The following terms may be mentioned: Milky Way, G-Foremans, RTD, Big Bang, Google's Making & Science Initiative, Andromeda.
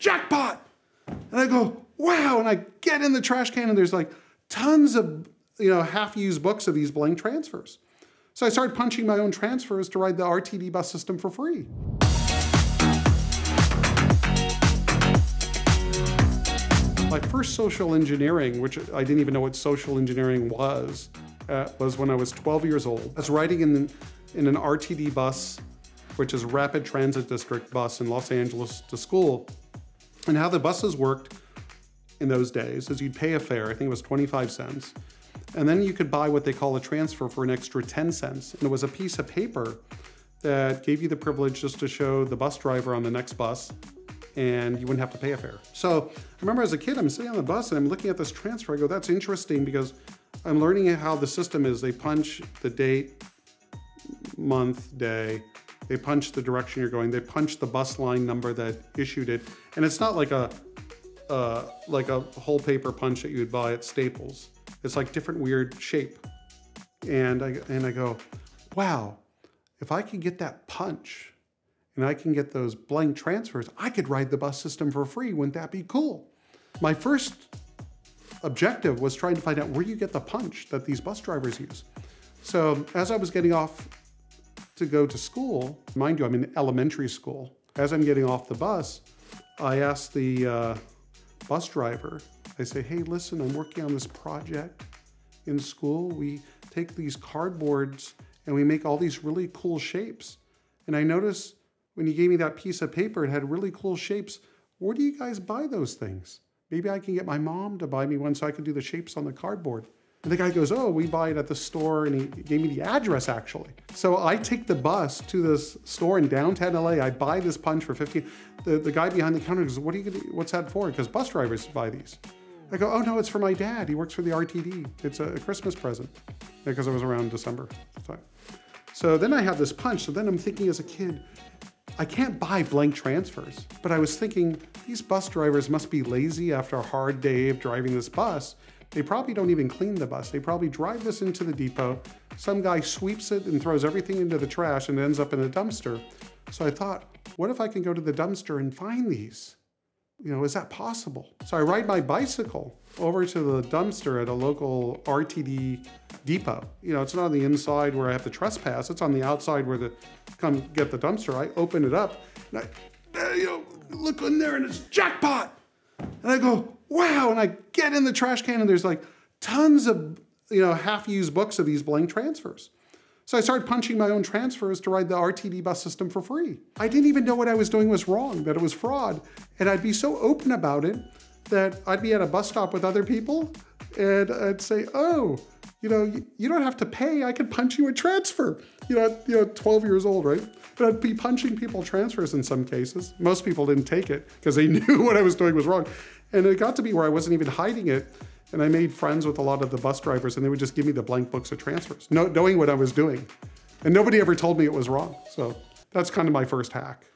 jackpot. And I go, wow. And I get in the trash can and there's like tons of, you know, half-used books of these blank transfers. So I started punching my own transfers to ride the RTD bus system for free. My first social engineering, which I didn't even know what social engineering was when I was 12 years old. I was riding in an RTD bus, which is Rapid Transit District bus in Los Angeles to school. And how the buses worked in those days is you'd pay a fare, I think it was 25 cents, and then you could buy what they call a transfer for an extra 10 cents. And it was a piece of paper that gave you the privilege just to show the bus driver on the next bus, and you wouldn't have to pay a fare. So I remember as a kid, I'm sitting on the bus and I'm looking at this transfer. I go, that's interesting because I'm learning how the system is. They punch the date, month, day. They punch the direction you're going. They punch the bus line number that issued it. And it's not like a whole paper punch that you would buy at Staples. It's like different weird shape. And I go, wow, if I could get that punch and I can get those blank transfers, I could ride the bus system for free. Wouldn't that be cool? My first objective was trying to find out where you get the punch that these bus drivers use. So as I was getting off to go to school, mind you, I'm in elementary school. As I'm getting off the bus, I asked the bus driver, I say, hey, listen, I'm working on this project in school. We take these cardboards and we make all these really cool shapes. And I noticed when you gave me that piece of paper, it had really cool shapes. Where do you guys buy those things? Maybe I can get my mom to buy me one so I can do the shapes on the cardboard. And the guy goes, oh, we buy it at the store. And he gave me the address, actually. So I take the bus to this store in downtown LA. I buy this punch for 15. The guy behind the counter goes, what are you gonna, what's that for? Because bus drivers buy these. I go, oh no, it's for my dad. He works for the RTD. It's a Christmas present. Because it was around December. So then I have this punch. So then I'm thinking as a kid, I can't buy blank transfers, but I was thinking these bus drivers must be lazy after a hard day of driving this bus. They probably don't even clean the bus. They probably drive this into the depot. Some guy sweeps it and throws everything into the trash and ends up in a dumpster. So I thought, what if I can go to the dumpster and find these? You know, is that possible? So I ride my bicycle over to the dumpster at a local RTD depot. You know, it's not on the inside where I have to trespass. It's on the outside where the come get the dumpster. I open it up and I, you know, look in there and it's jackpot. And I go, wow. And I get in the trash can and there's like tons of, you know, half-used books of these blank transfers. So I started punching my own transfers to ride the RTD bus system for free. I didn't even know what I was doing was wrong, that it was fraud. And I'd be so open about it that I'd be at a bus stop with other people and I'd say, oh, you know, you don't have to pay. I could punch you a transfer. You know, 12 years old, right? But I'd be punching people transfers in some cases. Most people didn't take it because they knew what I was doing was wrong. And it got to be where I wasn't even hiding it. And I made friends with a lot of the bus drivers and they would just give me the blank books of transfers, knowing what I was doing. And nobody ever told me it was wrong. So that's kind of my first hack.